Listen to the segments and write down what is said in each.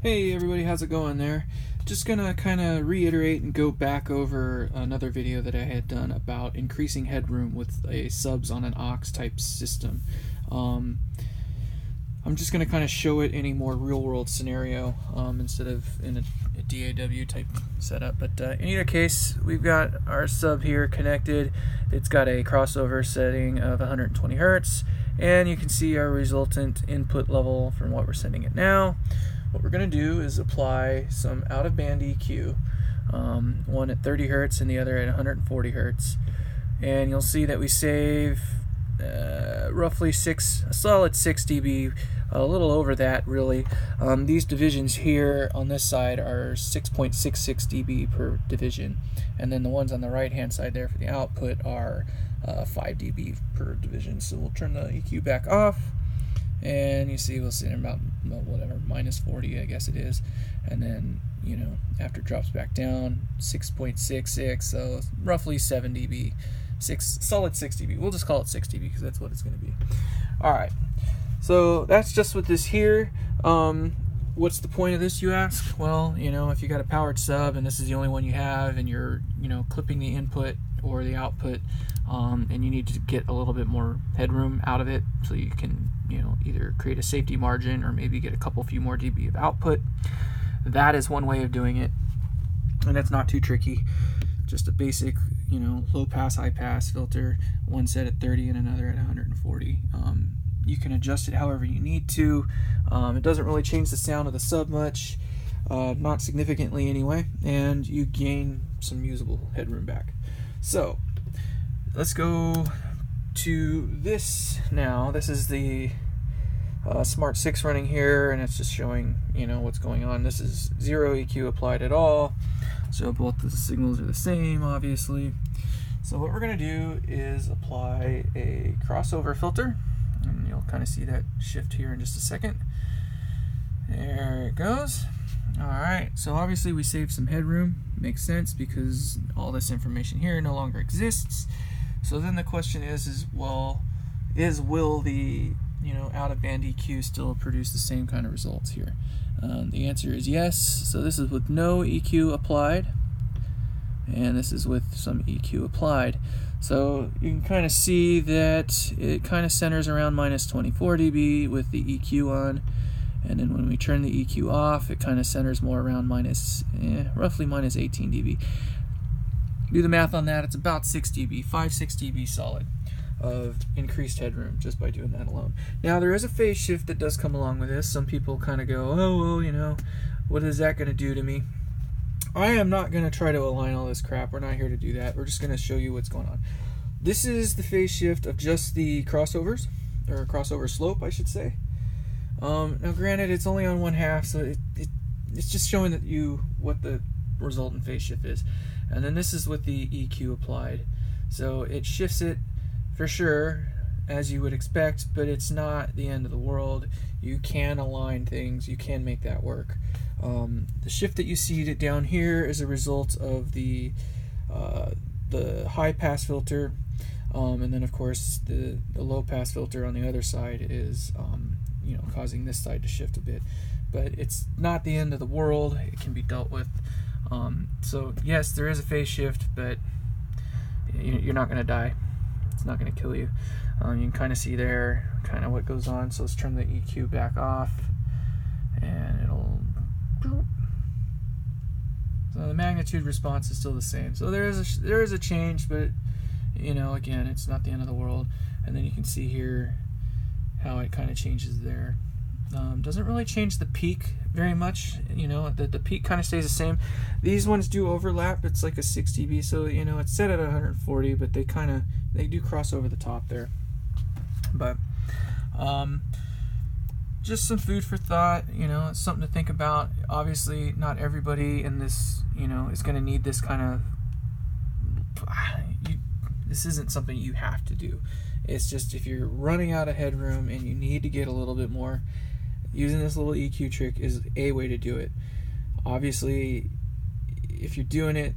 Hey everybody, how's it going there? Just gonna kind of reiterate and go back over another video that I had done about increasing headroom with a subs on an aux type system. I'm just gonna kind of show it in a more real world scenario instead of in a DAW type setup. But in either case, we've got our sub here connected. It's got a crossover setting of 120 Hertz, and you can see our resultant input level from what we're sending it now. What we're going to do is apply some out-of-band EQ, one at 30 Hertz and the other at 140 Hertz. And you'll see that we save roughly a solid 6 dB, a little over that really. These divisions here on this side are 6.66 dB per division. And then the ones on the right-hand side there for the output are 5 dB per division. So we'll turn the EQ back off. And you see, we'll sit in about whatever, minus 40, I guess it is. And then, you know, after it drops back down, 6.66, so roughly 7 dB, solid 6 dB. We'll just call it 6 dB because that's what it's going to be. All right, so that's just with this here. What's the point of this, you ask? Well, you know, if you got a powered sub and this is the only one you have, and you're, you know, clipping the input or the output, and you need to get a little bit more headroom out of it so you can, you know, either create a safety margin or maybe get a couple few more dB of output. That is one way of doing it, and it's not too tricky. Just a basic, you know, low pass, high pass filter, one set at 30 and another at 140. You can adjust it however you need to. It doesn't really change the sound of the sub much, not significantly anyway, and you gain some usable headroom back. So let's go to this now. This is the Smart 6 running here, and it's just showing, you know, what's going on. This is zero EQ applied at all, so both the signals are the same, obviously. So what we're going to do is apply a crossover filter, and you'll kind of see that shift here in just a second. There it goes. Alright, so obviously we saved some headroom. Makes sense, because all this information here no longer exists. So then the question is, will the, you know, out-of-band EQ still produce the same kind of results here? The answer is yes. So this is with no EQ applied, and this is with some EQ applied. So you can kind of see that it kind of centers around minus 24 dB with the EQ on. And then when we turn the EQ off, it kind of centers more around roughly minus 18 dB. Do the math on that, it's about 6 dB, 5, 6 dB solid of increased headroom just by doing that alone. Now, there is a phase shift that does come along with this. Some people kind of go, oh, well, you know, what is that going to do to me? I am not going to try to align all this crap. We're not here to do that. We're just going to show you what's going on. This is the phase shift of just the crossovers, or crossover slope, I should say. Now granted, it's only on 1/2, so it's just showing that what the resultant phase shift is. And then this is with the EQ applied. So it shifts it for sure, as you would expect, but it's not the end of the world. You can align things, you can make that work. The shift that you see down here is a result of the high pass filter, and then of course the low pass filter on the other side is you know, causing this side to shift a bit, but it's not the end of the world. It can be dealt with. So yes, there is a phase shift, but you're not going to die. It's not going to kill you. You can kind of see there kind of what goes on. So let's turn the EQ back off, and it'll, so the magnitude response is still the same. So there is a change, but, you know, again, it's not the end of the world. And then you can see here how it kind of changes there. Doesn't really change the peak very much. You know, the peak kind of stays the same. These ones do overlap. It's like a 6 dB, so, you know, it's set at 140, but they kind of, they do cross over the top there. But just some food for thought. You know, it's something to think about. Obviously, not everybody in this, you know, is going to need this kind of. This isn't something you have to do. It's just if you're running out of headroom and you need to get a little bit more, using this little EQ trick is a way to do it. Obviously, if you're doing it,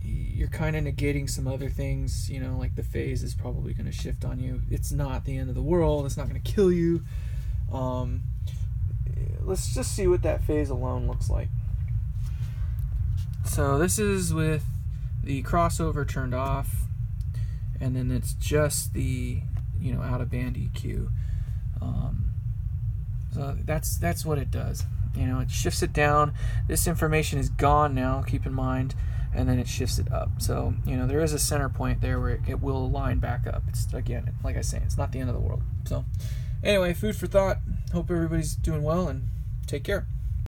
you're kind of negating some other things, you know, like the phase is probably going to shift on you. It's not the end of the world. It's not going to kill you. let's just see what that phase alone looks like. So this is with the crossover turned off, and then it's just the, you know, out of band EQ. So that's what it does. You know, it shifts it down. This information is gone now, keep in mind, and then it shifts it up. So, you know, there is a center point there where it will align back up. It's, again, like I say, it's not the end of the world. So, anyway, food for thought. Hope everybody's doing well, and take care.